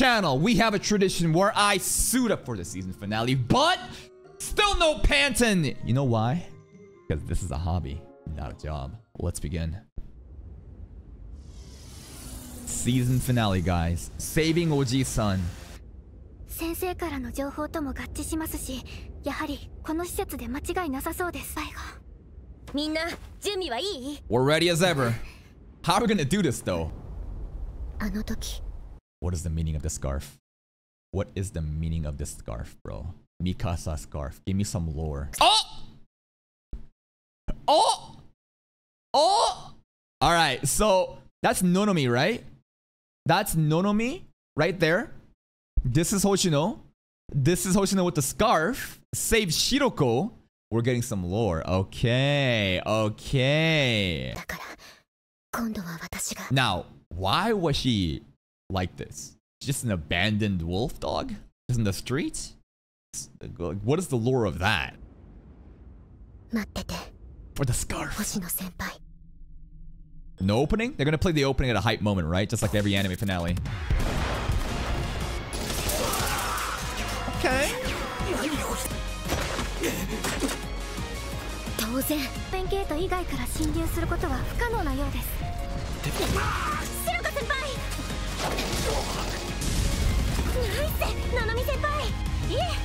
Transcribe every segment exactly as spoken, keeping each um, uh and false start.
channel, we have a tradition where I suit up for the season finale, but still no panting. You know why? Because this is a hobby, not a job. Let's begin. Season finale, guys. Saving Oji-san. Senseiからの情報とも合致しますし、やはりこの施設で間違いなさそうです。最後。みんな準備はいい? We're ready as ever. How are we gonna do this though? あの時。What is the meaning of the scarf? What is the meaning of this scarf, bro? Mikasa scarf. Give me some lore. Oh! Oh! Oh! Alright, so that's Nonomi, right? That's Nonomi right there. This is Hoshino. This is Hoshino with the scarf. Save Shiroko. We're getting some lore. Okay, okay. Now, why was she like this? Just an abandoned wolf dog? Just in the street? What is the lore of that? For the scarf. No opening? They're gonna play the opening at a hype moment, right? Just like every anime finale. Okay.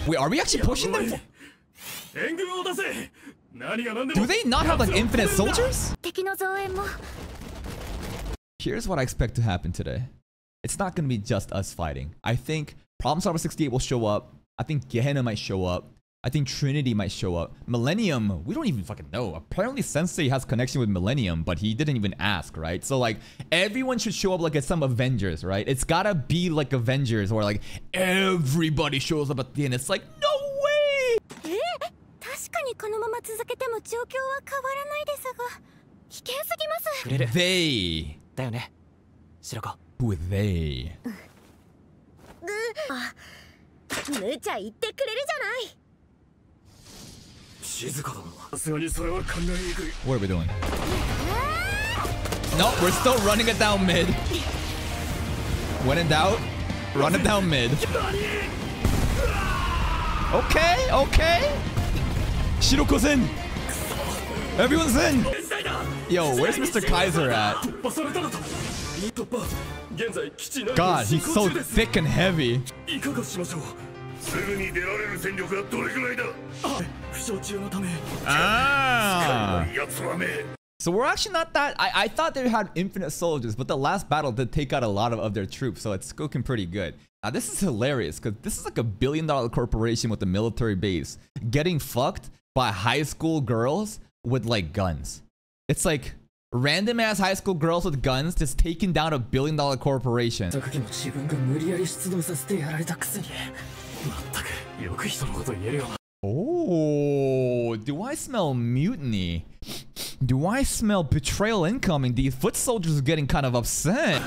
Wait, are we actually pushing them? Do they not have like infinite soldiers? Here's what I expect to happen today. It's not gonna be just us fighting. I think Problem Solver sixty-eight will show up. I think Gehenna might show up. I think Trinity might show up. Millennium, we don't even fucking know. Apparently Sensei has connection with Millennium, but he didn't even ask, right? So like, everyone should show up like at some Avengers, right? It's gotta be like Avengers where like, everybody shows up at the end. It's like, no way! They. Who are they? What are we doing? No, we're still running it down mid. When in doubt, run it down mid. Okay, okay. Shiroko's in. Everyone's in. Yo, where's Mister Kaiser at? God, he's so thick and heavy. Ah. So we're actually not that... I, I thought they had infinite soldiers, but the last battle did take out a lot of, of their troops, so it's looking pretty good. Now this is hilarious, because this is like a billion dollar corporation with a military base getting fucked by high school girls with like guns. It's like... Random ass high school girls with guns just taking down a billion dollar corporation. Oh, do I smell mutiny? Do I smell betrayal incoming? These foot soldiers are getting kind of upset.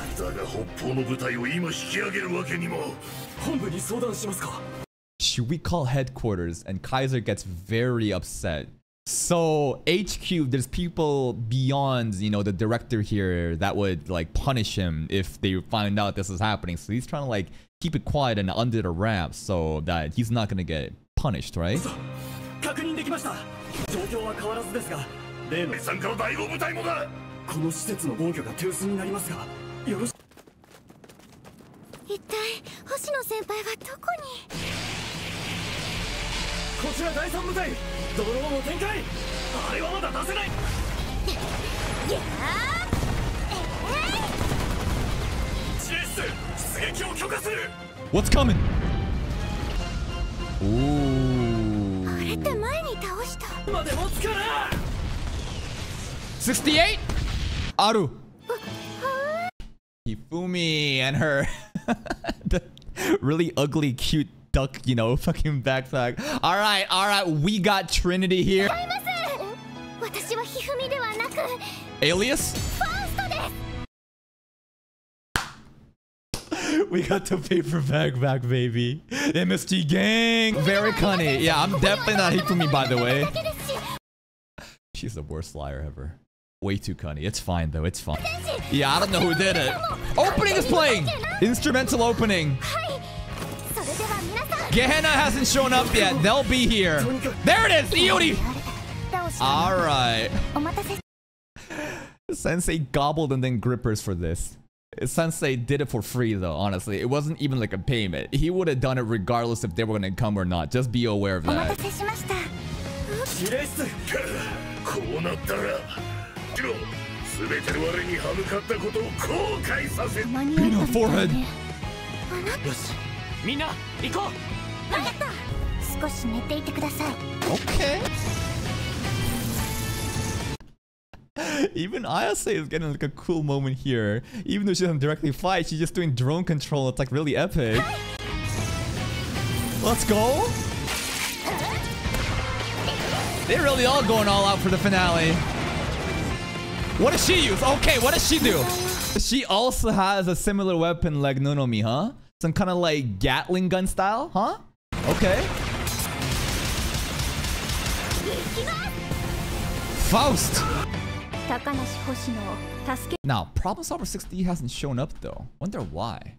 Should we call headquarters? And Kaiser gets very upset. So H Q, there's people beyond, you know, the director here that would like punish him if they find out this is happening. So he's trying to like keep it quiet and under the wraps so that he's not gonna get punished, right? What's coming? Ooh. sixty-eight? Aru. Hifumi and her the really ugly, cute duck, you know, fucking backpack. All right, all right, we got Trinity here. Alias? We got the paper bag back, baby. M S T gang. Very cunning. Yeah, I'm definitely not Hifumi, by the way. She's the worst liar ever. Way too cunny. It's fine, though. It's fine. Yeah, I don't know who did it. Opening is playing! Instrumental opening. Gehenna hasn't shown up yet. They'll be here. There it is! Yuri! Alright. Sensei gobbled and then grippers for this. Sensei did it for free, though, honestly. It wasn't even like a payment. He would have done it regardless if they were going to come or not. Just be aware of that. Pino, forehead! Okay. Even Ayase is getting like a cool moment here. Even though she doesn't directly fight, she's just doing drone control. It's like really epic. Let's go. They're really all going all out for the finale. What does she use? Okay, what does she do? She also has a similar weapon like Nonomi, huh? Some kind of like Gatling gun style, huh? Okay. Faust! Now, Problem Solver sixty-eight hasn't shown up though. Wonder why.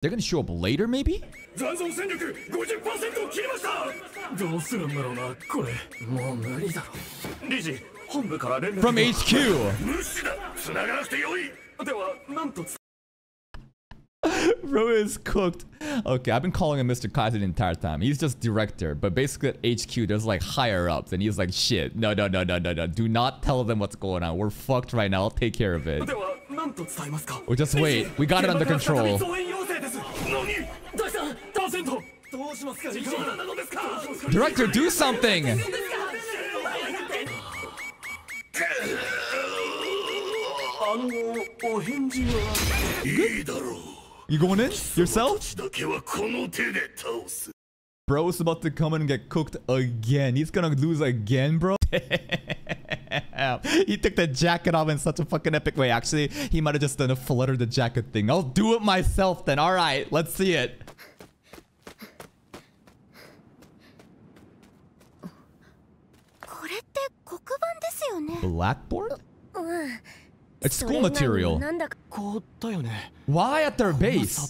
They're gonna show up later, maybe? From H Q! Bro is cooked. Okay, I've been calling him Mister Kaiser the entire time. He's just director, but basically at H Q, there's like higher ups, and he's like, shit, no, no, no, no, no, no. Do not tell them what's going on. We're fucked right now. I'll take care of it. Or just wait. We got it under control. Director, do something! Good. You going in? Yourself? Bro's about to come and get cooked again. He's gonna lose again, bro. Damn. He took the jacket off in such a fucking epic way. Actually, he might have just done a flutter the jacket thing. I'll do it myself then. Alright, let's see it. Blackboard? It's school material. Why at their base?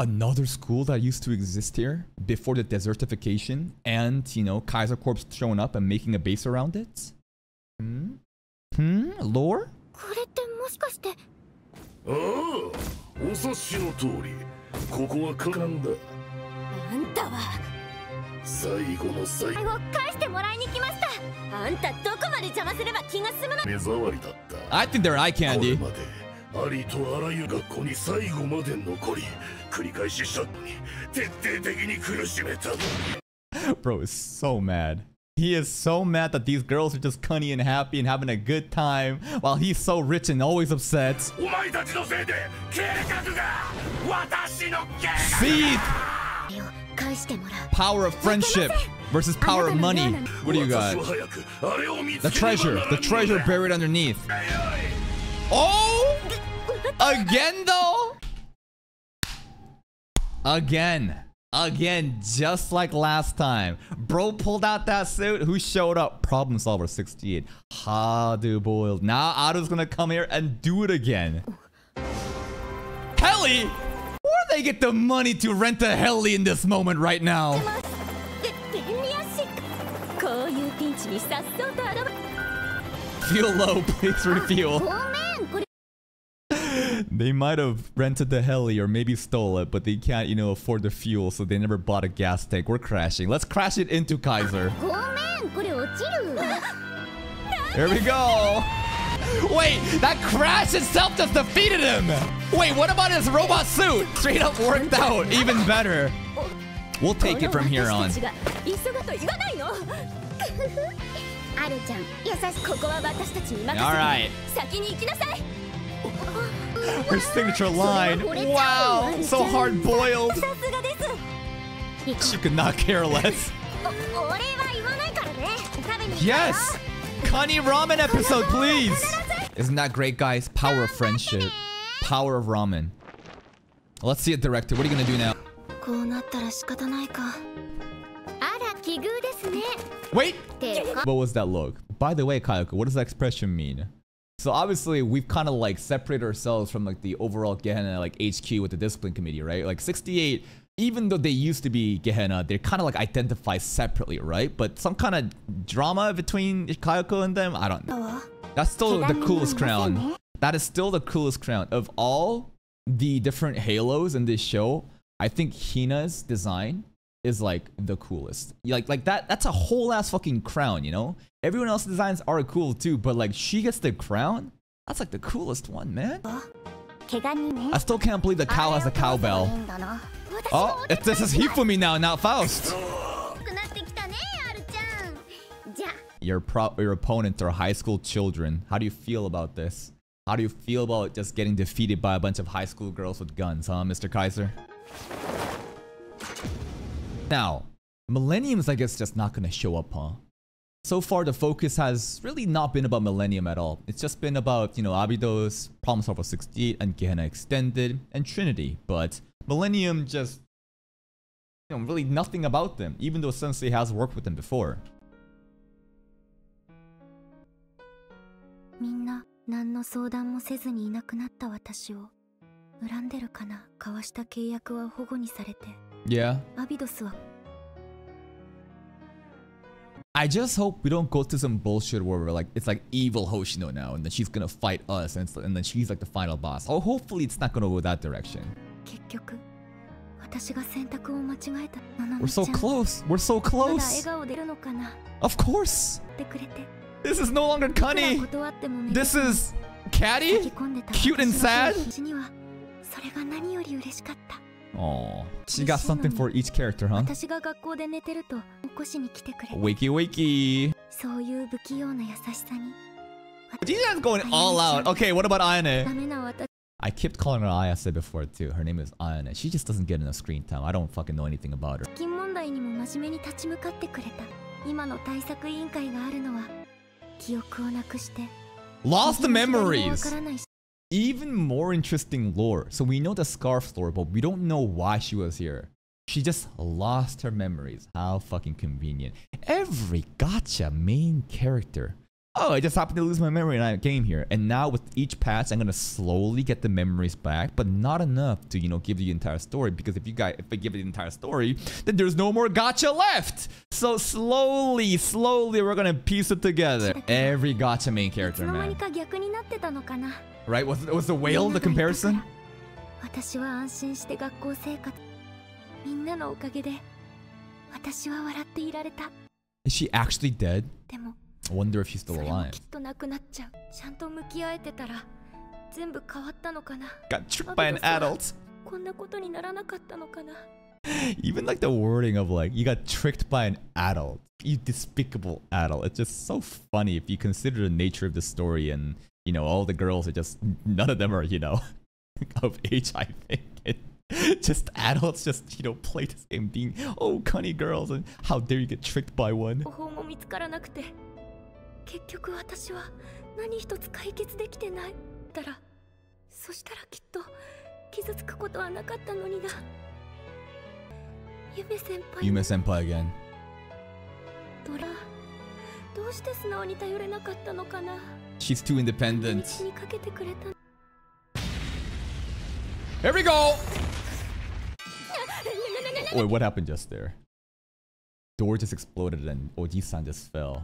Another school that used to exist here before the desertification and, you know, Kaiser Corps showing up and making a base around it? Hmm? Hmm? Lore? Oh, I think they're eye candy. Bro is so mad. He is so mad that these girls are just cunny and happy and having a good time while he's so rich and always upset. See? Power of friendship versus power of money. What do you got? The treasure. The treasure buried underneath. Oh! Again, though? Again. Again, just like last time. Bro pulled out that suit. Who showed up? Problem Solver sixty-eight. Hadu boiled. Now Aru's gonna come here and do it again. Heli! Where do they get the money to rent a heli in this moment right now? Fuel low, please refuel. They might have rented the heli or maybe stole it, but they can't, you know, afford the fuel, so they never bought a gas tank. We're crashing. Let's crash it into Kaiser. Here we go. Wait, that crash itself just defeated him! Wait, what about his robot suit? Straight up worked out, even better. We'll take it from here on. Alright. Her signature line. Wow, so hard-boiled. She could not care less. Yes! Kani ramen episode, please! Isn't that great, guys? Power of friendship. Power of ramen. Let's see it, director. What are you gonna do now? Wait! What was that look? by the way, Kayako, what does that expression mean? So obviously we've kind of like separated ourselves from like the overall Gehenna like H Q with the discipline committee, right? Like sixty-eight, even though they used to be Gehenna, they're kind of like identified separately, right? But some kind of drama between Kayako and them, I don't know. That's still the coolest crown. That is still the coolest crown. Of all the different halos in this show, I think Hina's design is like the coolest. Like like that that's a whole ass fucking crown, you know? Everyone else's designs are cool too, but like she gets the crown? That's like the coolest one, man. I still can't believe the cow has a cowbell. Oh, it, this is Hifumi now, not Faust. Your pro your opponents are high school children. How do you feel about this? How do you feel about just getting defeated by a bunch of high school girls with guns, huh, Mister Kaiser? Now, Millennium's, I guess, just not gonna show up, huh? So far, the focus has really not been about Millennium at all. It's just been about, you know, Abido's, Problem Solver sixty-eight, and Gehenna Extended, and Trinity. But Millennium just, you know, really nothing about them, even though Sensei has worked with them before. Yeah. I just hope we don't go to some bullshit where we're like, it's like evil Hoshino now, and then she's gonna fight us, and, it's, and then she's like the final boss. Oh, hopefully it's not gonna go that direction. We're so close. We're so close. Of course. This is no longer Kani. This is Caddy? Cute and sad? Aww. She got something for each character, huh? Wakey wakey. She's just going all out. Okay, what about Ayane? I kept calling her Ayase before too. Her name is Ayane. She just doesn't get enough screen time. I don't fucking know anything about her. Lost the memories! Even more interesting lore. So we know the scarf lore, but we don't know why she was here. She just lost her memories. How fucking convenient. Every gacha main character. Oh, I just happened to lose my memory and I came here. And now with each patch, I'm going to slowly get the memories back, but not enough to, you know, give you the entire story. Because if you guys, if I give you the entire story, then there's no more gacha left. So slowly, slowly, we're going to piece it together. Every gacha main character, man. Right? Was, was the whale the comparison? Is she actually dead? I wonder if she's still alive. Got tricked by an adult. Even like the wording of like, you got tricked by an adult. You despicable adult. It's just so funny if you consider the nature of the story and, you know, all the girls are just, none of them are, you know, of age, I think. It, just adults just, you know, play this game being, oh, cunny girls, and how dare you get tricked by one. Yume senpai again. She's too independent. Here we go! Wait, what happened just there? Door just exploded and Oji-san just fell.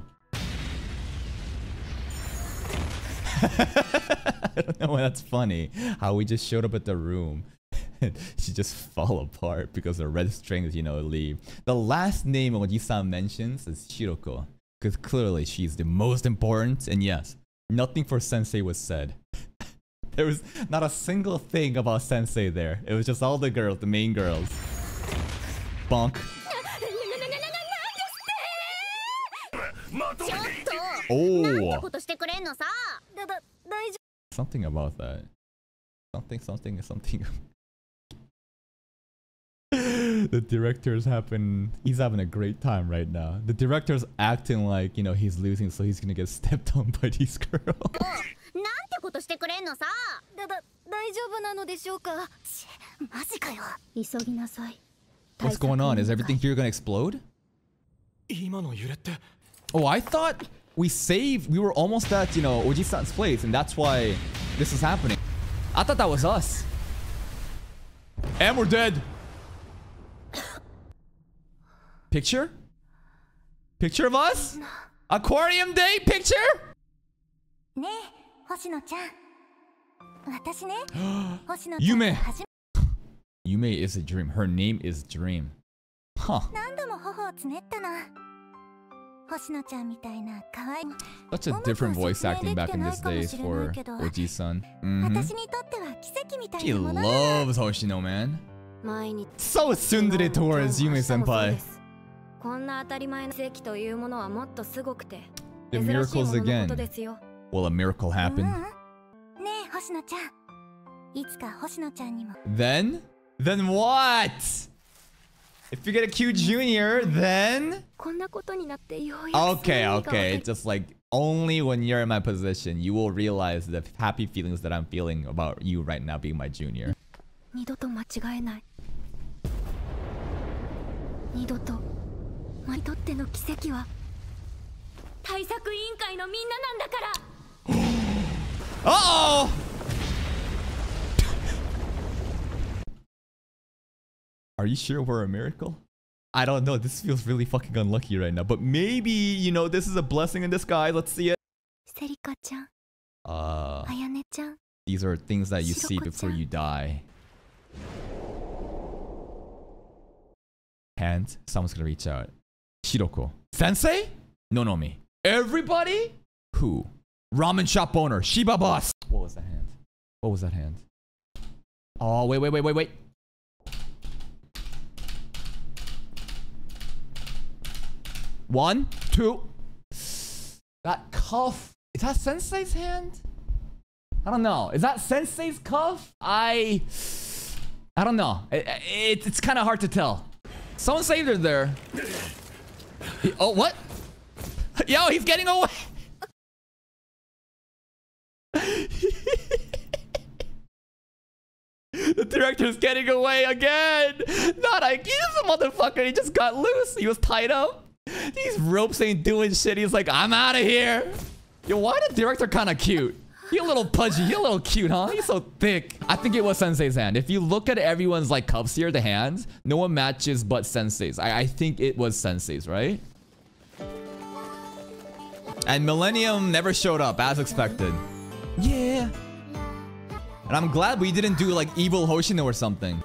I don't know why that's funny. How we just showed up at the room. She just fell apart because the red strings, you know, leave. The last name Oji-san mentions is Shiroko. Because clearly she's the most important, and yes. Nothing for Sensei was said. There was not a single thing about Sensei there. It was just all the girls, the main girls. Bonk. Oh! Something about that. Something, something, something. The director's happen. He's having a great time right now. The director's acting like, you know, he's losing, so he's gonna get stepped on by these girls. What's going on? Is everything here gonna explode? Oh, I thought we saved, we were almost at, you know, Oji-san's place, and that's why this is happening. I thought that was us. And we're dead. Picture? Picture of us? Aquarium Day picture? Yume. Yume is a dream. Her name is Dream. Huh. Such a different voice acting back in this days for Oji-san. Mm-hmm. She loves Hoshino, man. So tsundere towards Yume-senpai. The miracles again. Will a miracle happen? Then? Then what? If you get a Q Junior, then... Okay, okay. It's just like, only when you're in my position, you will realize the happy feelings that I'm feeling about you right now being my junior. Uh-oh! Are you sure we're a miracle? I don't know. This feels really fucking unlucky right now. But maybe, you know, this is a blessing in disguise. Let's see it. Serika-chan. Uh, Ayane-chan. These are things that you see before you die. Hands. Someone's gonna reach out. Shiroko. Sensei? Nonomi. Everybody? Who? Ramen shop owner. Shiba Boss. What was that hand? What was that hand? Oh, wait, wait, wait, wait, wait. One, two. That cuff. Is that Sensei's hand? I don't know. Is that Sensei's cuff? I... I don't know. It, it, it's kind of hard to tell. Someone saved her there. He, oh, what? Yo, he's getting away. The director's getting away again. Not I. He's a motherfucker. He just got loose. He was tied up. These ropes ain't doing shit. He's like, I'm out of here. Yo, why the director kind of cute? You a little pudgy. You a little cute, huh? He's so thick. I think it was Sensei's hand. If you look at everyone's like cuffs here, the hands, no one matches but Sensei's. I, I think it was Sensei's, right? And Millennium never showed up as expected. Yeah. And I'm glad we didn't do like evil Hoshino or something.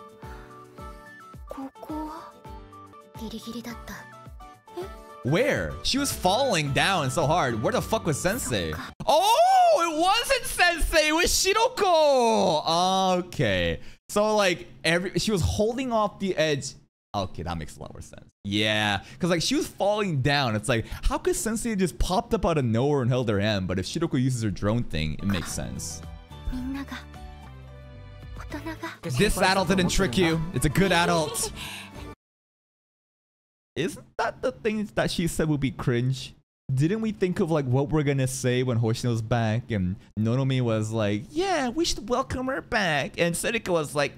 Where? She was falling down so hard. Where the fuck was Sensei? Oh, it wasn't Sensei. It was Shiroko. Okay. So like every she was holding off the edge. Okay, that makes a lot more sense. Yeah, because like she was falling down. It's like, how could Sensei just popped up out of nowhere and held her hand? But if Shiroko uses her drone thing, it makes sense. This adult didn't trick you. It's a good adult. Isn't that the things that she said would be cringe? Didn't we think of like what we're gonna say when Hoshino's back and Nonomi was like, yeah, we should welcome her back, and Serika was like,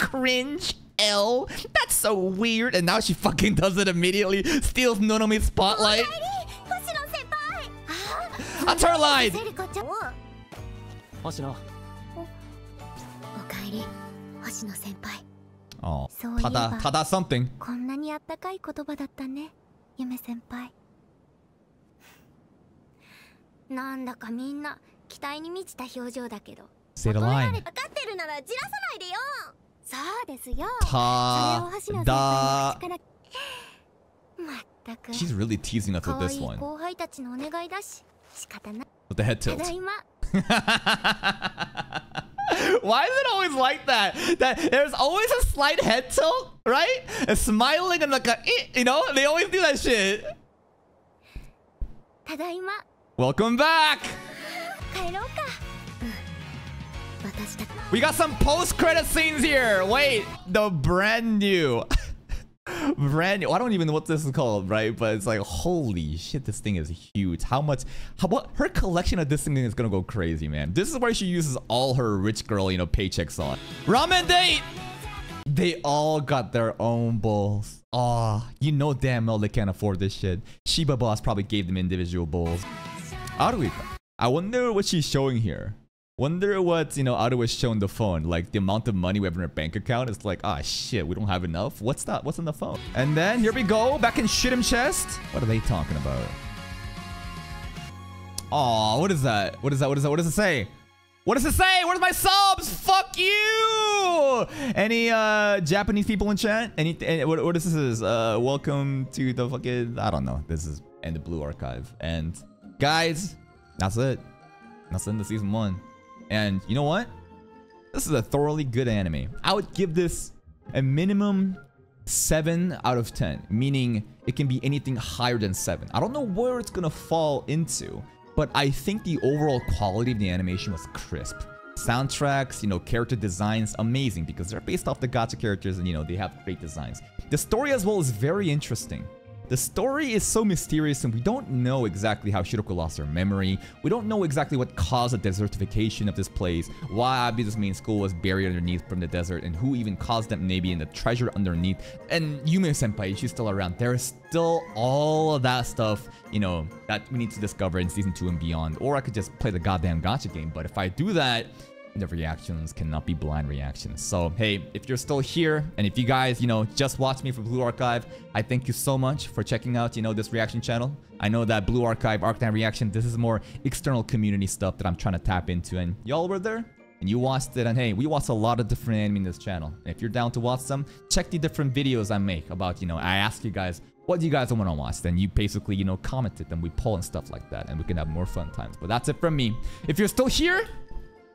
cringe, L, that's so weird, and now she fucking does it immediately, steals Nonomi's spotlight. That's her line! Hoshino. Hoshino-senpai. Oh, tada, tada something. Say the line. Ta-da. She's really teasing us with this one. With the head tilt. Why is it always like that? That there's always a slight head tilt, right? And smiling and like a, you know, they always do that shit. Tadaima. Welcome back. We got some post-credit scenes here. Wait, the brand new, brand new. I don't even know what this is called, right? But it's like, holy shit, this thing is huge. How much? How what? Her collection of this thing is gonna go crazy, man. This is where she uses all her rich girl, you know, paychecks on. Ramen date. They all got their own bowls. Ah, oh, you know damn well they can't afford this shit. Shiba Boss probably gave them individual bowls. Aruika. I wonder what she's showing here. Wonder what, you know, Aru was showing the phone. Like, the amount of money we have in her bank account. It's like, ah, shit, we don't have enough. What's that? What's on the phone? And then, here we go. Back in Shit'em Chest. What are they talking about? Aw, what is that? What is that? What is that? What does it say? What does it say? Where's my subs? Fuck you! Any uh, Japanese people in chat? Any, any what, what is this? Uh, welcome to the fucking... I don't know. This is... And the Blue Archive. And guys, that's it. That's the end of season one. And you know what? This is a thoroughly good anime. I would give this a minimum seven out of ten. Meaning it can be anything higher than seven. I don't know where it's going to fall into. But I think the overall quality of the animation was crisp. Soundtracks, you know, character designs, amazing because they're based off the gacha characters and, you know, they have great designs. The story as well is very interesting. The story is so mysterious and we don't know exactly how Shiroko lost her memory. We don't know exactly what caused the desertification of this place, why Abido's main school was buried underneath from the desert, and who even caused that maybe in the treasure underneath. And Yume-senpai, she's still around. There is still all of that stuff, you know, that we need to discover in season two and beyond. Or I could just play the goddamn gacha game, but if I do that, the reactions cannot be blind reactions. So, hey, if you're still here, and if you guys, you know, just watched me for Blue Archive, I thank you so much for checking out, you know, this reaction channel. I know that Blue Archive, Arcanine Reaction, this is more external community stuff that I'm trying to tap into. And y'all were there, and you watched it, and hey, we watched a lot of different anime in this channel. And if you're down to watch some, check the different videos I make about, you know, I ask you guys, what do you guys want to watch? Then you basically, you know, comment it, and we poll and stuff like that, and we can have more fun times. But that's it from me. If you're still here...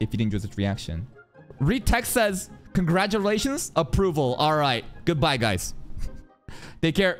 If you didn't enjoy this reaction. Retext says, congratulations, approval. All right. Goodbye, guys. Take care.